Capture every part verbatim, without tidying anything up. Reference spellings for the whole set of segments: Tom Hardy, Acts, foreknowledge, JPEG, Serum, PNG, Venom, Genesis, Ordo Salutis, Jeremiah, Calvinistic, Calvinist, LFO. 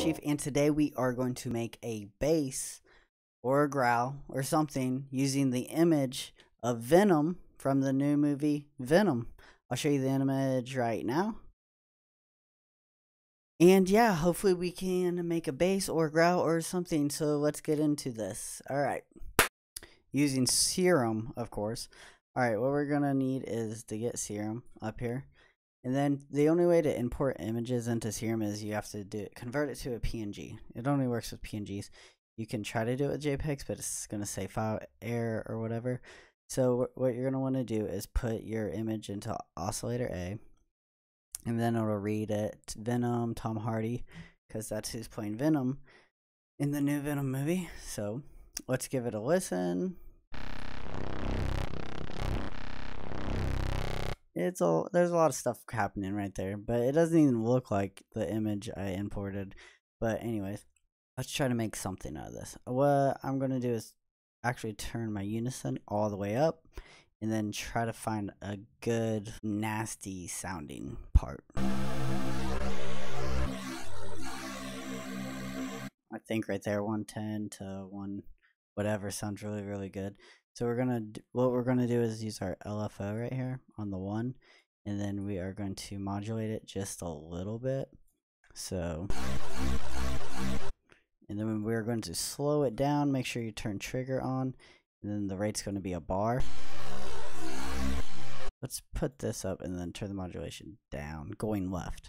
Chief, and today we are going to make a bass or a growl or something using the image of Venom from the new movie Venom. I'll show you the image right now. And yeah, hopefully we can make a bass or a growl or something, so let's get into this. Alright, using Serum, of course. Alright, what we're going to need is to get Serum up here. And then the only way to import images into Serum is you have to do it, convert it to a P N G. It only works with P N Gs. You can try to do it with JPEGs, but it's going to say file error or whatever. So what you're going to want to do is put your image into oscillator A, and then it'll read it Venom, Tom Hardy, because that's who's playing Venom in the new Venom movie. So let's give it a listen. It's all there's a lot of stuff happening right there, but it doesn't even look like the image I imported. But anyways, let's try to make something out of this. What I'm going to do is actually turn my unison all the way up and then try to find a good nasty sounding part. I think right there one ten to one whatever sounds really really good. So we're gonna do, what we're gonna do is use our L F O right here on the one, and then we are going to modulate it just a little bit. So, and then we're going to slow it down. Make sure you turn trigger on, and then the rate's going to be a bar. Let's put this up and then turn the modulation down, going left.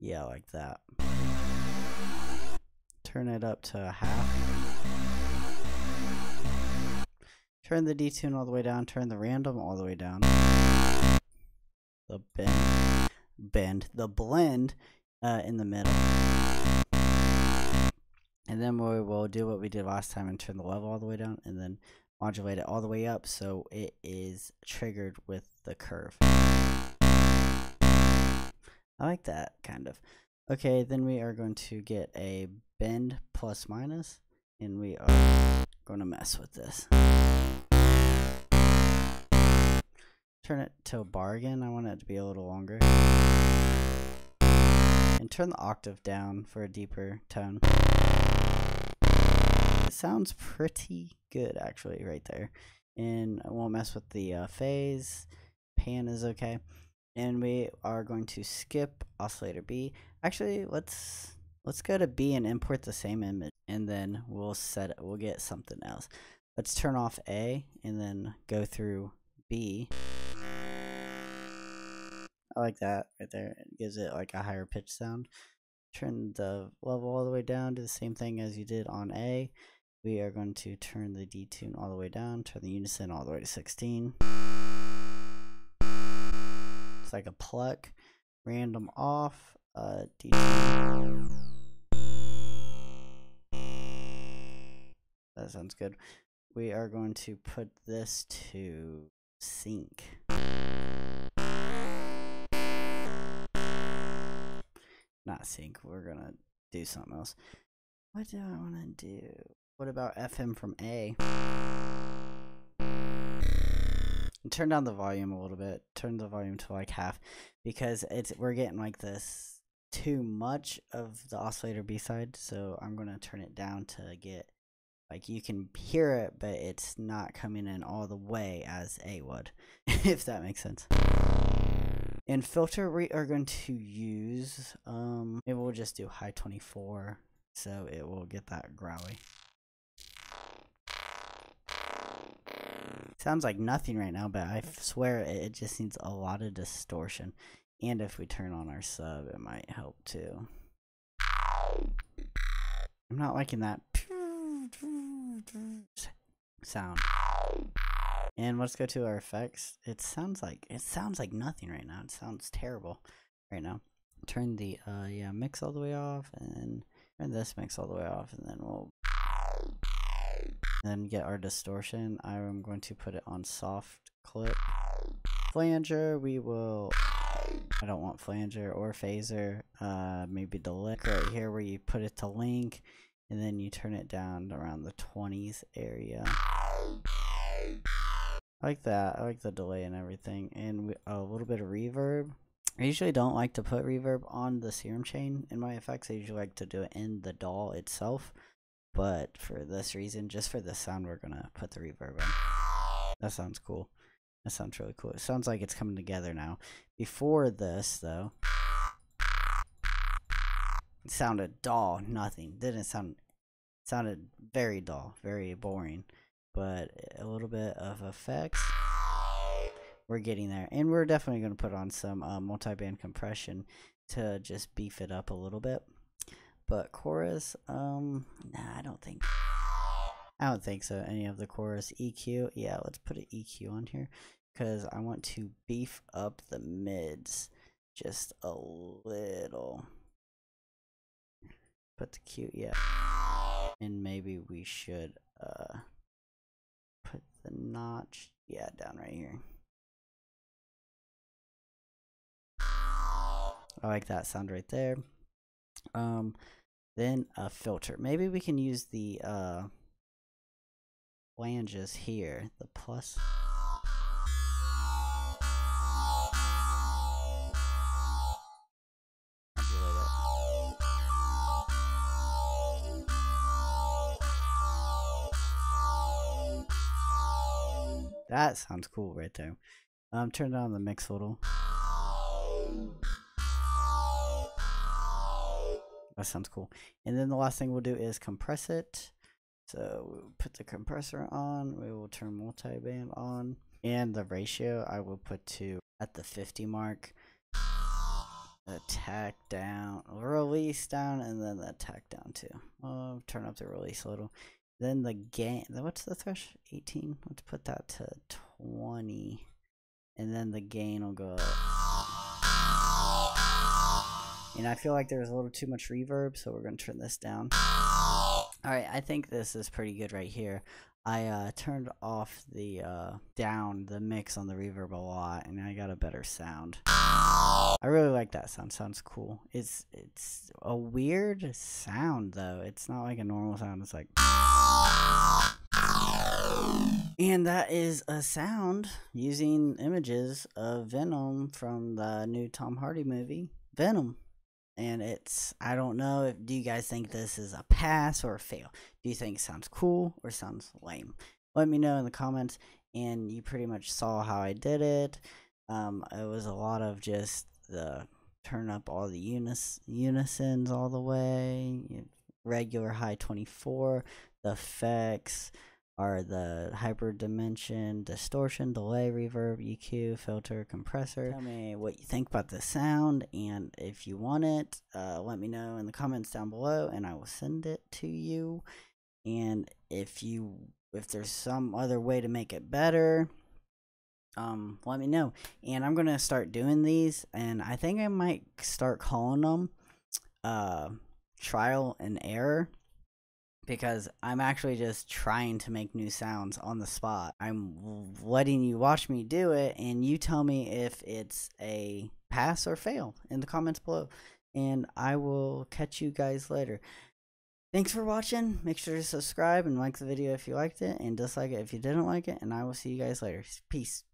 Yeah, like that. Turn it up to half. Turn the detune all the way down, turn the random all the way down. The bend, bend, the blend uh, in the middle. And then we will do what we did last time and turn the level all the way down and then modulate it all the way up so it is triggered with the curve. I like that, kind of. Okay, then we are going to get a bend plus minus, and we are going to mess with this. Turn it to a bar again. I want it to be a little longer. And turn the octave down for a deeper tone. It sounds pretty good actually right there. And I won't mess with the uh, phase. Pan is okay. And we are going to skip oscillator B. Actually, let's let's go to B and import the same image. And then we'll set it, we'll get something else. Let's turn off A and then go through B. I like that right there. It gives it like a higher pitch sound. Turn the level all the way down. Do the same thing as you did on A. We are going to turn the detune all the way down. Turn the unison all the way to sixteen. It's like a pluck. Random off. Uh, detune. That sounds good. We are going to put this to sync. Not sync, we're gonna do something else. What do I wanna do? What about F M from A? And turn down the volume a little bit. Turn the volume to like half, because it's we're getting like this too much of the oscillator B side, so I'm gonna turn it down to get like you can hear it, but it's not coming in all the way as A would, if that makes sense. In filter, we are going to use, um, maybe we'll just do high twenty-four, so it will get that growly. Sounds like nothing right now, but I swear it, it just needs a lot of distortion. And if we turn on our sub, it might help too. I'm not liking that sound. And let's go to our effects. It sounds like it sounds like nothing right now. It sounds terrible right now. Turn the uh yeah mix all the way off, and turn this mix all the way off, and then we'll then get our distortion. I am going to put it on soft clip. Flanger. We will. I don't want flanger or phaser. Uh, maybe the lick right here where you put it to link, and then you turn it down around the twenties area. I like that. I like the delay and everything, and we, a little bit of reverb. I usually don't like to put reverb on the Serum chain in my effects. I usually like to do it in the doll itself, but for this reason, just for the sound, we're gonna put the reverb in. That sounds cool. That sounds really cool. It sounds like it's coming together now. Before this, though, it sounded dull, nothing. Didn't sound, it sounded very dull, very boring. But a little bit of effects, we're getting there. And we're definitely going to put on some uh, multi-band compression to just beef it up a little bit. But chorus, um, nah, I don't think... I don't think so. Any of the chorus E Q, yeah, let's put an E Q on here because I want to beef up the mids just a little. Put the Q, yeah, and maybe we should uh put the notch, yeah, down right here. I like that sound right there. Um, then a filter. Maybe we can use the uh. flanges here, the plus. That sounds cool right there. Um, turn down the mix a little. That sounds cool. And then the last thing we'll do is compress it. So we'll put the compressor on, we will turn multi-band on, and the ratio I will put to at the fifty mark. Attack down, release down, and then the attack down too. Oh, turn up the release a little. Then the gain, what's the threshold? eighteen? Let's put that to twenty. And then the gain will go up. And I feel like there's a little too much reverb, so we're going to turn this down. Alright, I think this is pretty good right here. I uh, turned off the uh, down, the mix on the reverb a lot, and I got a better sound. I really like that sound. Sounds cool. It's it's a weird sound, though. It's not like a normal sound. It's like... And that is a sound using images of Venom from the new Tom Hardy movie, Venom. And it's, I don't know, if, do you guys think this is a pass or a fail? Do you think it sounds cool or sounds lame? Let me know in the comments, and you pretty much saw how I did it. Um, it was a lot of just the turn up all the unis unisons all the way, regular high twenty-four, the effects are the hyper dimension, distortion, delay, reverb, E Q, filter, compressor. Tell me what you think about the sound, and if you want it, uh, let me know in the comments down below, and I will send it to you. And if you, if there's some other way to make it better, um, let me know. And I'm gonna start doing these, and I think I might start calling them uh, trial and error. Because I'm actually just trying to make new sounds on the spot. I'm letting you watch me do it, and you tell me if it's a pass or fail in the comments below. And I will catch you guys later. Thanks for watching. Make sure to subscribe and like the video if you liked it, and dislike it if you didn't like it. And I will see you guys later. Peace.